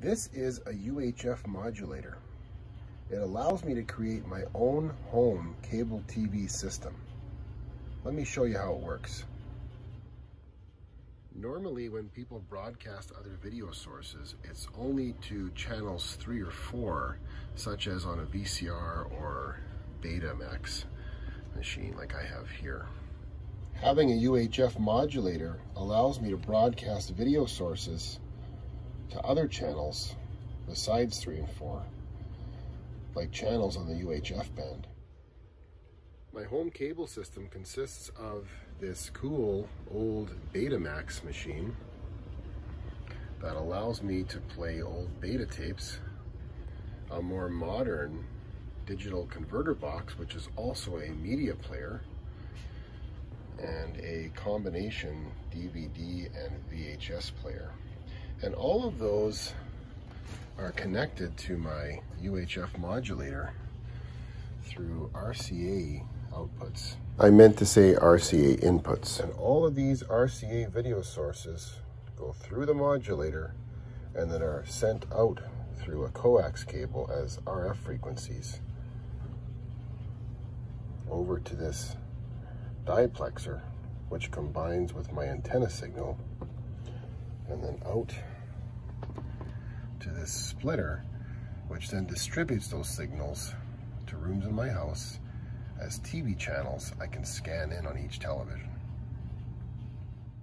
This is a UHF modulator. It allows me to create my own home cable TV system. Let me show you how it works. Normally when people broadcast other video sources, it's only to channels 3 or 4, such as on a VCR or Betamax machine like I have here. Having a UHF modulator allows me to broadcast video sources to other channels besides 3 and 4, like channels on the UHF band. My home cable system consists of this cool old Betamax machine that allows me to play old beta tapes, a more modern digital converter box, which is also a media player, and a combination DVD and VHS player. And all of those are connected to my UHF modulator through RCA outputs. I meant to say RCA inputs. And all of these RCA video sources go through the modulator and then are sent out through a coax cable as RF frequencies over to this diplexer, which combines with my antenna signal, and then out to this splitter, which then distributes those signals to rooms in my house as TV channels I can scan in on each television.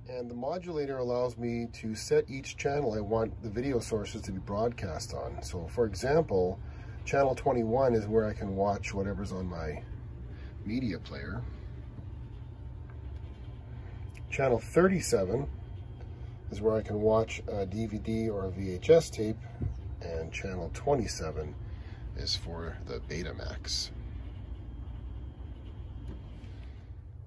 And the modulator allows me to set each channel I want the video sources to be broadcast on. So for example, channel 21 is where I can watch whatever's on my media player. Channel 37 is where I can watch a DVD or a VHS tape, and channel 27 is for the Betamax.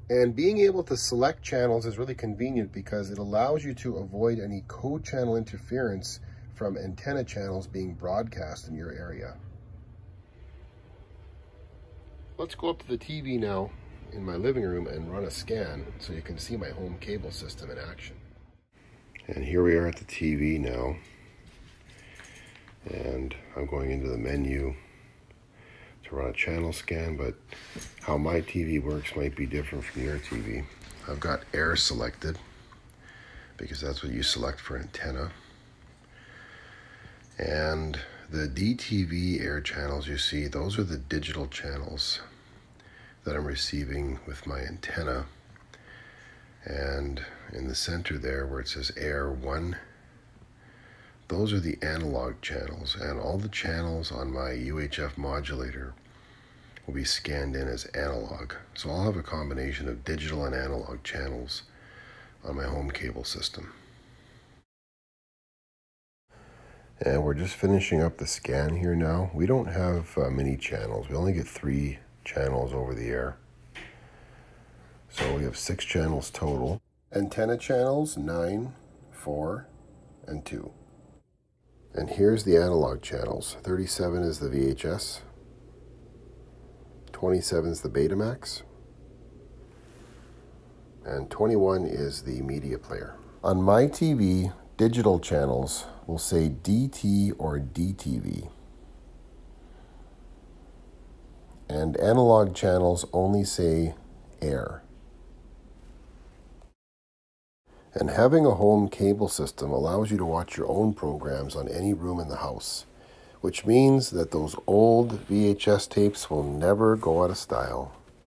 And being able to select channels is really convenient because it allows you to avoid any co-channel interference from antenna channels being broadcast in your area. Let's go up to the TV now in my living room and run a scan so you can see my home cable system in action. And here we are at the TV now, and I'm going into the menu to run a channel scan, but how my TV works might be different from your TV. I've got air selected because that's what you select for antenna, and the DTV air channels you see, those are the digital channels that I'm receiving with my antenna. And in the center there where it says air 1, those are the analog channels, and all the channels on my UHF modulator will be scanned in as analog. So I'll have a combination of digital and analog channels on my home cable system. And we're just finishing up the scan here now. We don't have many channels. We only get 3 channels over the air. So we have 6 channels total. Antenna channels 9, 4, and 2. And here's the analog channels. 37 is the VHS, 27 is the Betamax, and 21 is the media player. On my TV, digital channels will say DT or DTV. And analog channels only say air. And having a home cable system allows you to watch your own programs on any room in the house, which means that those old VHS tapes will never go out of style.